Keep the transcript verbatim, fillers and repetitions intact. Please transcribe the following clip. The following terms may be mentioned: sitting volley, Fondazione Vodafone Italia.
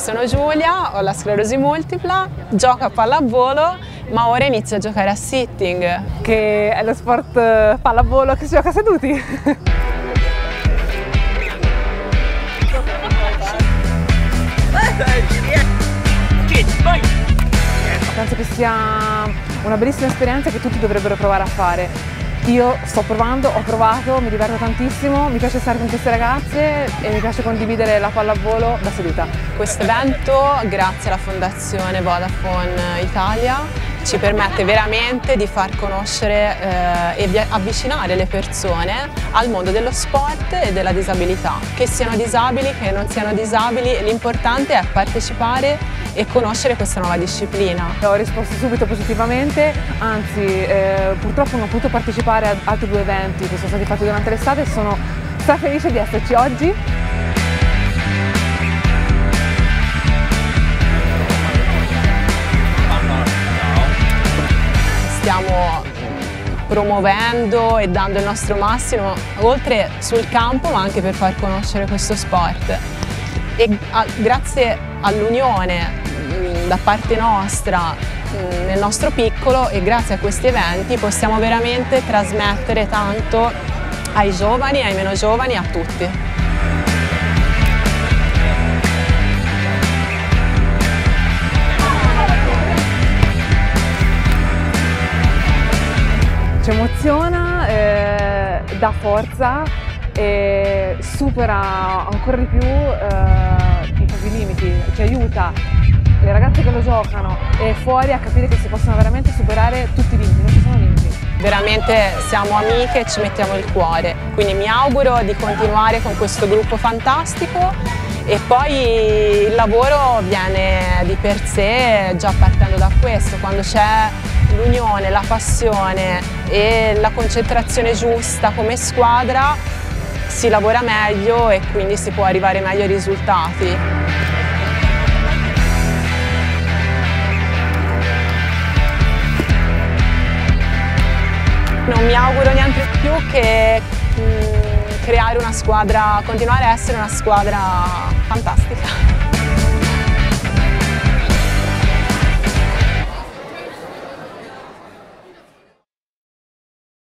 sono Giulia, ho la sclerosi multipla, gioco a pallavolo, ma ora inizio a giocare a sitting, che è lo sport pallavolo che si gioca seduti. Penso che sia una bellissima esperienza che tutti dovrebbero provare a fare. Io sto provando, ho provato, mi diverto tantissimo, mi piace stare con queste ragazze e mi piace condividere la pallavolo da seduta. Questo evento, grazie alla Fondazione Vodafone Italia, ci permette veramente di far conoscere eh, e avvicinare le persone al mondo dello sport e della disabilità. Che siano disabili, che non siano disabili, l'importante è partecipare e conoscere questa nuova disciplina. Ho risposto subito positivamente, anzi eh, purtroppo non ho potuto partecipare ad altri due eventi che sono stati fatti durante l'estate e sono strafelice di esserci oggi. Stiamo promuovendo e dando il nostro massimo, oltre sul campo, ma anche per far conoscere questo sport. E a, grazie all'unione da parte nostra, mh, nel nostro piccolo, e grazie a questi eventi possiamo veramente trasmettere tanto ai giovani, ai meno giovani, a tutti. Ci emoziona, eh, dà forza e supera ancora di più eh, i propri limiti, ci aiuta le ragazze che lo giocano e fuori a capire che si possono veramente superare tutti i limiti, non ci sono limiti. Veramente siamo amiche e ci mettiamo il cuore, quindi mi auguro di continuare con questo gruppo fantastico e poi il lavoro viene di per sé già partendo da questo, quando c'è l'unione, la passione e la concentrazione giusta come squadra si lavora meglio e quindi si può arrivare meglio ai risultati. Non mi auguro niente più che mh, creare una squadra, continuare a essere una squadra fantastica.